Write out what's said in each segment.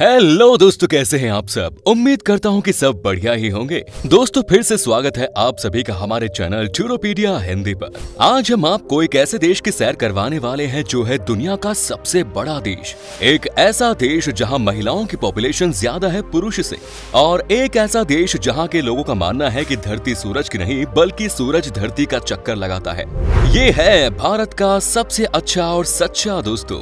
Hello दोस्तों, कैसे हैं आप सब। उम्मीद करता हूं कि सब बढ़िया ही होंगे। दोस्तों फिर से स्वागत है आप सभी का हमारे चैनल टूरोपीडिया हिंदी पर। आज हम आपको एक ऐसे देश की सैर करवाने वाले हैं जो है दुनिया का सबसे बड़ा देश, एक ऐसा देश जहां महिलाओं की पॉपुलेशन ज्यादा है पुरुष से, और एक ऐसा देश जहां के लोगों का मानना है कि धरती सूरज की नहीं बल्कि सूरज धरती का चक्कर लगाता है। ये है भारत का सबसे अच्छा और सच्चा दोस्तों,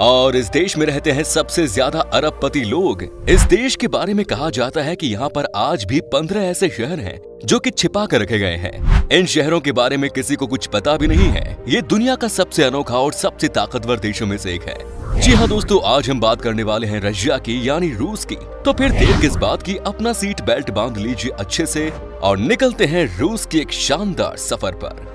और इस देश में रहते हैं सबसे ज्यादा अरबपति लोग। इस देश के बारे में कहा जाता है कि यहाँ पर आज भी 15 ऐसे शहर हैं जो कि छिपा कर रखे गए हैं। इन शहरों के बारे में किसी को कुछ पता भी नहीं है। ये दुनिया का सबसे अनोखा और सबसे ताकतवर देशों में से एक है। जी हाँ दोस्तों, आज हम बात करने वाले हैं रशिया की यानी रूस की। तो फिर देर किस बात की, अपना सीट बेल्ट बांध लीजिए अच्छे से और निकलते हैं रूस के एक शानदार सफर पर।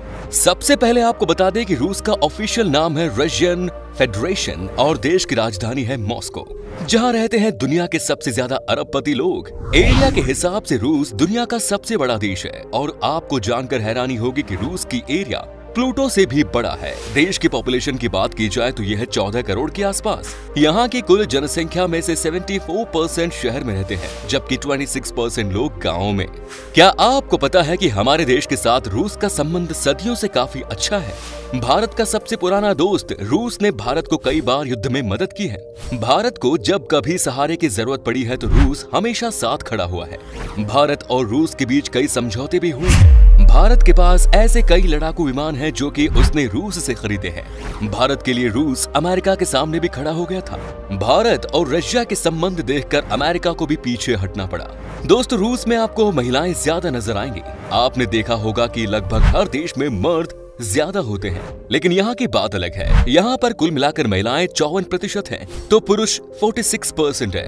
सबसे पहले आपको बता दें कि रूस का ऑफिशियल नाम है रशियन फेडरेशन और देश की राजधानी है मॉस्को, जहां रहते हैं दुनिया के सबसे ज्यादा अरबपति लोग। एरिया के हिसाब से रूस दुनिया का सबसे बड़ा देश है, और आपको जानकर हैरानी होगी कि रूस की एरिया प्लूटो से भी बड़ा है। देश की पॉपुलेशन की बात की जाए तो यह 14 करोड़ के आसपास। यहाँ की कुल जनसंख्या में से 74% शहर में रहते हैं, जबकि 26% लोग गाँव में। क्या आपको पता है कि हमारे देश के साथ रूस का संबंध सदियों से काफी अच्छा है। भारत का सबसे पुराना दोस्त रूस ने भारत को कई बार युद्ध में मदद की है। भारत को जब कभी सहारे की जरूरत पड़ी है तो रूस हमेशा साथ खड़ा हुआ है। भारत और रूस के बीच कई समझौते भी हुए हैं। भारत के पास ऐसे कई लड़ाकू विमान हैं जो कि उसने रूस से खरीदे हैं। भारत के लिए रूस अमेरिका के सामने भी खड़ा हो गया था। भारत और रशिया के संबंध देखकर अमेरिका को भी पीछे हटना पड़ा। दोस्तों रूस में आपको महिलाएं ज्यादा नजर आएंगी। आपने देखा होगा कि लगभग हर देश में मर्द ज्यादा होते हैं, लेकिन यहाँ की बात अलग है। यहाँ पर कुल मिलाकर महिलाएं 54% है तो पुरुष 46% है,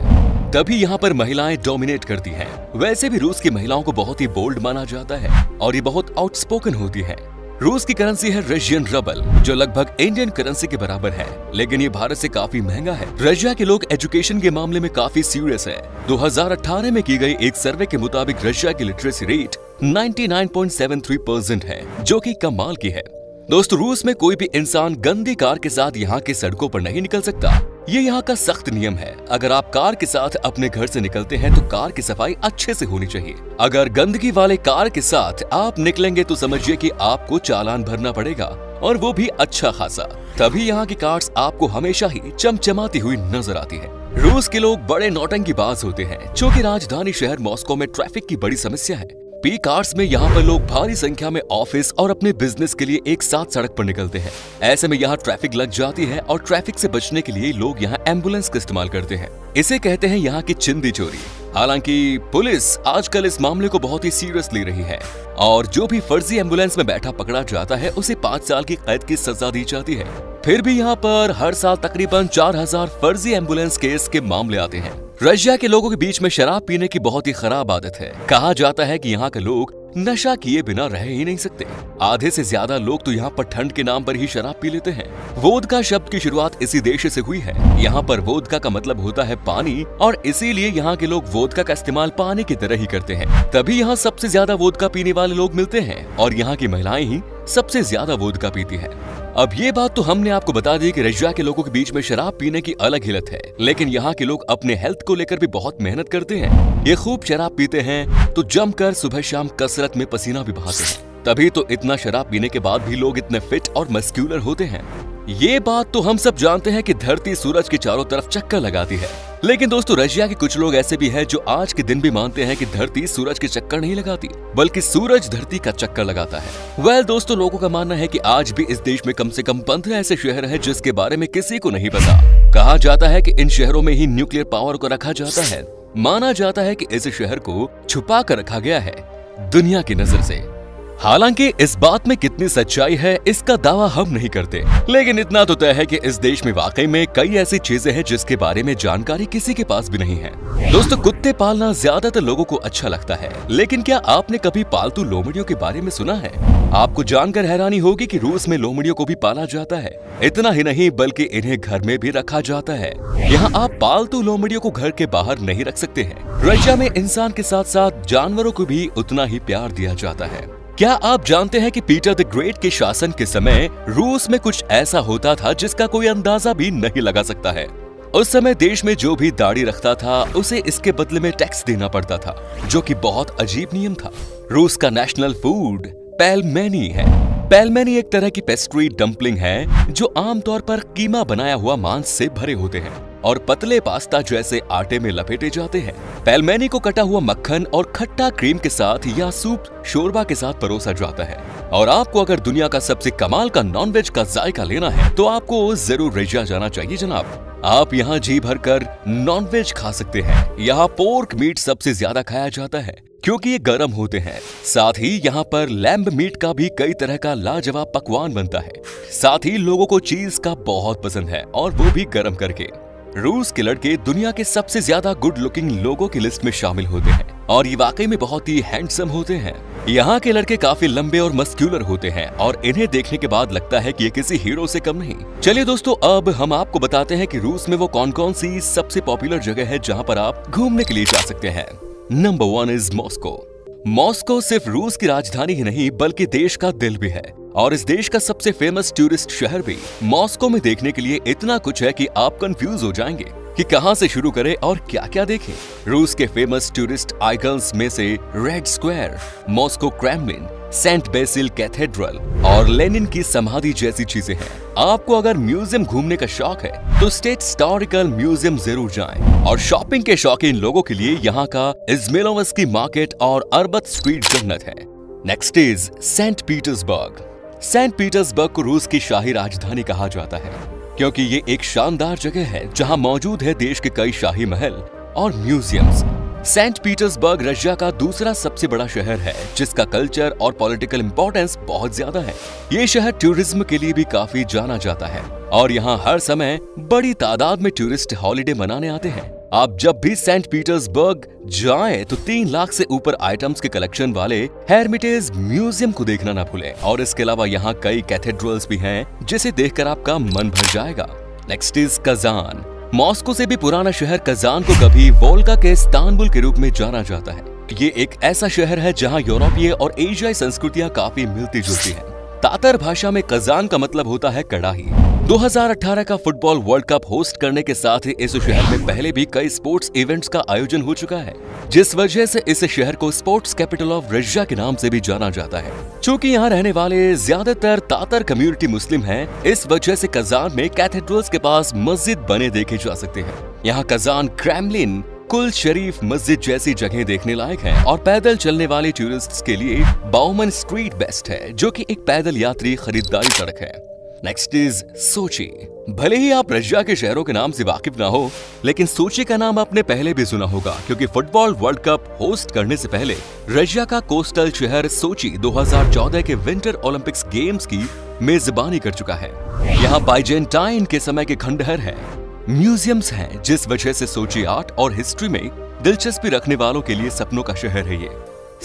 तभी यहाँ पर महिलाएं डोमिनेट करती हैं। वैसे भी रूस की महिलाओं को बहुत ही बोल्ड माना जाता है और ये बहुत आउटस्पोकन होती है। रूस की करेंसी है रशियन रूबल, जो लगभग इंडियन करेंसी के बराबर है, लेकिन ये भारत से काफी महंगा है। रशिया के लोग एजुकेशन के मामले में काफी सीरियस है। 2018 में की गई एक सर्वे के मुताबिक रशिया की लिटरेसी रेट 99.73% है, जो की कमाल की है। दोस्तों रूस में कोई भी इंसान गंदी कार के साथ यहाँ के सड़कों पर नहीं निकल सकता। ये यहाँ का सख्त नियम है। अगर आप कार के साथ अपने घर से निकलते हैं तो कार की सफाई अच्छे से होनी चाहिए। अगर गंदगी वाले कार के साथ आप निकलेंगे तो समझिए कि आपको चालान भरना पड़ेगा, और वो भी अच्छा खासा। तभी यहाँ की कार्स आपको हमेशा ही चमचमाती हुई नजर आती है। रूस के लोग बड़े नौटंकीबाज होते हैं। चूँकि राजधानी शहर मॉस्को में ट्रैफिक की बड़ी समस्या है, पीक आवर्स में यहाँ पर लोग भारी संख्या में ऑफिस और अपने बिजनेस के लिए एक साथ सड़क पर निकलते हैं। ऐसे में यहाँ ट्रैफिक लग जाती है, और ट्रैफिक से बचने के लिए लोग यहाँ एम्बुलेंस का इस्तेमाल करते हैं। इसे कहते हैं यहाँ की चिंदी चोरी। हालांकि पुलिस आजकल इस मामले को बहुत ही सीरियस ले रही है, और जो भी फर्जी एम्बुलेंस में बैठा पकड़ा जाता है उसे 5 साल की कैद की सजा दी जाती है। फिर भी यहाँ पर हर साल तकरीबन 4000 फर्जी एम्बुलेंस केस के मामले आते हैं। रशिया के लोगों के बीच में शराब पीने की बहुत ही खराब आदत है। कहा जाता है कि यहाँ के लोग नशा किए बिना रह ही नहीं सकते। आधे से ज्यादा लोग तो यहाँ पर ठंड के नाम पर ही शराब पी लेते हैं। वोदका शब्द की शुरुआत इसी देश से हुई है। यहाँ पर वोदका का मतलब होता है पानी, और इसीलिए यहाँ के लोग वोदका का इस्तेमाल पानी की तरह ही करते हैं। तभी यहाँ सबसे ज्यादा वोदका पीने वाले लोग मिलते हैं, और यहाँ की महिलाएं ही सबसे ज्यादा वोदका पीती है। अब ये बात तो हमने आपको बता दी कि रशिया के लोगों के बीच में शराब पीने की अलग हिलत है, लेकिन यहाँ के लोग अपने हेल्थ को लेकर भी बहुत मेहनत करते हैं। ये खूब शराब पीते हैं तो जमकर सुबह शाम कसरत में पसीना भी बहाते हैं। तभी तो इतना शराब पीने के बाद भी लोग इतने फिट और मस्क्यूलर होते हैं। ये बात तो हम सब जानते हैं कि धरती सूरज के चारों तरफ चक्कर लगाती है, लेकिन दोस्तों रशिया के कुछ लोग ऐसे भी हैं जो आज के दिन भी मानते हैं कि धरती सूरज के चक्कर नहीं लगाती बल्कि सूरज धरती का चक्कर लगाता है। दोस्तों लोगों का मानना है कि आज भी इस देश में कम से कम 15 ऐसे शहर हैं जिसके बारे में किसी को नहीं पता। कहा जाता है कि इन शहरों में ही न्यूक्लियर पावर को रखा जाता है। माना जाता है कि इस शहर को छुपा कर रखा गया है दुनिया की नजर से। हालांकि इस बात में कितनी सच्चाई है इसका दावा हम नहीं करते, लेकिन इतना तो तय है कि इस देश में वाकई में कई ऐसी चीजें हैं जिसके बारे में जानकारी किसी के पास भी नहीं है। दोस्तों कुत्ते पालना ज्यादातर लोगों को अच्छा लगता है, लेकिन क्या आपने कभी पालतू लोमड़ियों के बारे में सुना है? आपको जानकर हैरानी होगी कि रूस में लोमड़ियों को भी पाला जाता है। इतना ही नहीं बल्कि इन्हें घर में भी रखा जाता है। यहाँ आप पालतू लोमड़ियों को घर के बाहर नहीं रख सकते हैं। रशिया में इंसान के साथ साथ जानवरों को भी उतना ही प्यार दिया जाता है। क्या आप जानते हैं कि पीटर द ग्रेट के शासन के समय रूस में कुछ ऐसा होता था जिसका कोई अंदाजा भी नहीं लगा सकता है। उस समय देश में जो भी दाढ़ी रखता था उसे इसके बदले में टैक्स देना पड़ता था, जो कि बहुत अजीब नियम था। रूस का नेशनल फूड पेल्मेनी है। पेल्मेनी एक तरह की पेस्ट्री डम्पलिंग है जो आमतौर पर कीमा बनाया हुआ मांस से भरे होते हैं और पतले पास्ता जैसे आटे में लपेटे जाते हैं। पेल्मेनी को कटा हुआ मक्खन और खट्टा क्रीम के साथ या सूप शोरबा के साथ परोसा जाता है। और आपको अगर दुनिया का सबसे कमाल का नॉनवेज का जायका लेना है तो आपको जरूर रेजिया जाना चाहिए जनाब। आप यहाँ जी भर कर नॉनवेज खा सकते हैं। यहाँ पोर्क मीट सबसे ज्यादा खाया जाता है क्योंकि ये गर्म होते हैं। साथ ही यहाँ पर लैम्ब मीट का भी कई तरह का लाजवाब पकवान बनता है। साथ ही लोगों को चीज का बहुत पसंद है और वो भी गर्म करके। रूस के लड़के दुनिया के सबसे ज्यादा गुड लुकिंग लोगों की लिस्ट में शामिल होते हैं और ये वाकई में बहुत ही हैंडसम होते हैं। यहाँ के लड़के काफी लंबे और मस्क्यूलर होते हैं और इन्हें देखने के बाद लगता है कि ये किसी हीरो से कम नहीं। चलिए दोस्तों, अब हम आपको बताते हैं कि रूस में वो कौन कौन सी सबसे पॉपुलर जगह है जहाँ पर आप घूमने के लिए जा सकते हैं। Number 1 is Moscow. मॉस्को सिर्फ रूस की राजधानी ही नहीं बल्कि देश का दिल भी है और इस देश का सबसे फेमस टूरिस्ट शहर भी। मॉस्को में देखने के लिए इतना कुछ है कि आप कंफ्यूज हो जाएंगे कि कहां से शुरू करें और क्या क्या देखें। रूस के फेमस टूरिस्ट आइकन्स में से red square, Moscow Kremlin, Saint Basil cathedral और लेनिन की समाधि जैसी चीजें हैं। आपको अगर म्यूजियम घूमने का शौक है तो स्टेट हिस्टोरिकल म्यूजियम जरूर जाएं। और शॉपिंग के शौकीन लोगों के लिए यहाँ का इज़मेलोवस्की मार्केट और अरबत स्ट्रीट जन्नत है। Next is Saint Petersburg. Saint Petersburg को रूस की शाही राजधानी कहा जाता है क्योंकि ये एक शानदार जगह है जहां मौजूद है देश के कई शाही महल और म्यूजियम्स। सेंट पीटर्सबर्ग रशिया का दूसरा सबसे बड़ा शहर है जिसका कल्चर और पॉलिटिकल इम्पोर्टेंस बहुत ज्यादा है। ये शहर टूरिज्म के लिए भी काफी जाना जाता है और यहाँ हर समय बड़ी तादाद में टूरिस्ट हॉलिडे मनाने आते हैं। आप जब भी सेंट पीटर्सबर्ग जाएं तो 3 लाख से ऊपर आइटम्स के कलेक्शन वाले हेरमिटेज म्यूजियम को देखना ना भूलें। और इसके अलावा यहाँ कई कैथेड्रल्स भी हैं जिसे देखकर आपका मन भर जाएगा। Next is Kazan. मॉस्को से भी पुराना शहर कजान को कभी वोल्गा के इस्तांबुल के रूप में जाना जाता है। ये एक ऐसा शहर है जहाँ यूरोपीय और एशियाई संस्कृतियाँ काफी मिलती जुलती है। तातर भाषा में कजान का मतलब होता है कड़ाही। 2018 का फुटबॉल वर्ल्ड कप होस्ट करने के साथ ही इस शहर में पहले भी कई स्पोर्ट्स इवेंट्स का आयोजन हो चुका है जिस वजह से इस शहर को स्पोर्ट्स कैपिटल ऑफ रशिया के नाम से भी जाना जाता है। चूंकि यहाँ रहने वाले ज्यादातर तातर कम्युनिटी मुस्लिम हैं, इस वजह से कजान में कैथेड्रल्स के पास मस्जिद बने देखे जा सकते हैं। यहाँ कजान क्रैमलिन, कुल शरीफ मस्जिद जैसी जगह देखने लायक है और पैदल चलने वाले टूरिस्ट्स के लिए बाउमन स्ट्रीट बेस्ट है जो कि एक पैदल यात्री खरीदारी सड़क है। Next is Sochi. भले ही आप रशिया के शहरों के नाम से वाकिफ ना हो लेकिन सोची का नाम आपने पहले भी सुना होगा क्योंकि फुटबॉल वर्ल्ड कप होस्ट करने से पहले रशिया का कोस्टल शहर सोची 2014 के विंटर ओलंपिक्स गेम्स की मेजबानी कर चुका है। यहाँ बाइजेंटाइन के समय के खंडहर है, म्यूजियम्स हैं, जिस वजह से सोची आर्ट और हिस्ट्री में दिलचस्पी रखने वालों के लिए सपनों का शहर है। ये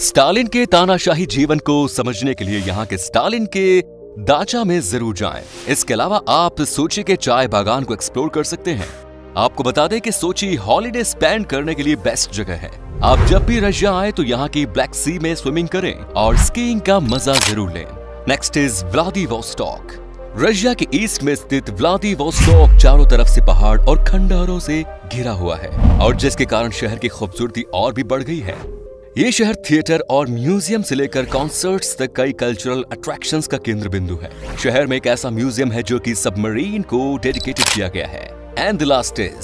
स्टालिन के तानाशाही जीवन को समझने के लिए यहाँ के स्टालिन के दाचा में जरूर जाएं। इसके अलावा आप सोची के चाय बागान को एक्सप्लोर कर सकते हैं। आपको बता दें कि सोची हॉलिडे स्पेंड करने के लिए बेस्ट जगह है। आप जब भी रशिया आए तो यहाँ की ब्लैक सी में स्विमिंग करें और स्कीइंग का मजा जरूर लें। Next is Vladivostok. रशिया के ईस्ट में स्थित व्लादीवोस्टोक चारों तरफ से पहाड़ और खंडहरों से घिरा हुआ है और जिसके कारण शहर की खूबसूरती और भी बढ़ गई है। ये शहर थिएटर और म्यूजियम से लेकर कॉन्सर्ट्स तक कई कल्चरल अट्रैक्शंस का केंद्र बिंदु है। शहर में एक ऐसा म्यूजियम है जो कि सबमरीन को डेडिकेटेड किया गया है। And the last is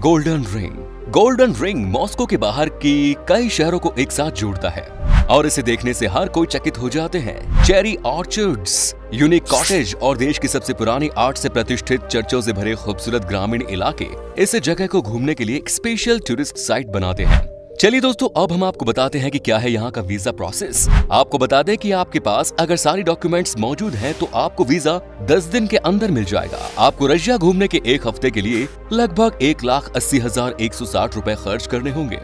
golden ring. Golden ring Moscow के बाहर की कई शहरों को एक साथ जोड़ता है और इसे देखने से हर कोई चकित हो जाते हैं। चेरी ऑर्चर्ड्स, यूनिक कॉटेज और देश की सबसे पुरानी आर्ट से प्रतिष्ठित चर्चों से भरे खूबसूरत ग्रामीण इलाके इस जगह को घूमने के लिए एक स्पेशल टूरिस्ट साइट बनाते हैं। चलिए दोस्तों, अब हम आपको बताते हैं कि क्या है यहाँ का वीजा प्रोसेस। आपको बता दें कि आपके पास अगर सारी डॉक्यूमेंट्स मौजूद हैं तो आपको वीजा 10 दिन के अंदर मिल जाएगा। आपको रशिया घूमने के एक हफ्ते के लिए लगभग 1,80,160 रुपए खर्च करने होंगे।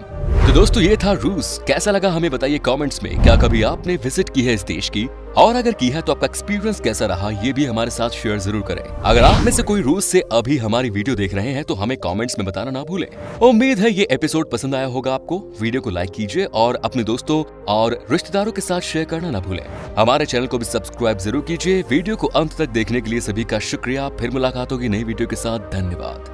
तो दोस्तों, ये था रूस। कैसा लगा हमें बताइए कॉमेंट्स में। क्या कभी आपने विजिट की है इस देश की, और अगर की है तो आपका एक्सपीरियंस कैसा रहा ये भी हमारे साथ शेयर जरूर करें। अगर आप में से कोई रूस से अभी हमारी वीडियो देख रहे हैं तो हमें कमेंट्स में बताना ना भूलें। उम्मीद है ये एपिसोड पसंद आया होगा आपको। वीडियो को लाइक कीजिए और अपने दोस्तों और रिश्तेदारों के साथ शेयर करना ना भूलें। हमारे चैनल को भी सब्सक्राइब जरूर कीजिए। वीडियो को अंत तक देखने के लिए सभी का शुक्रिया। फिर मुलाकात होगी नई वीडियो के साथ। धन्यवाद।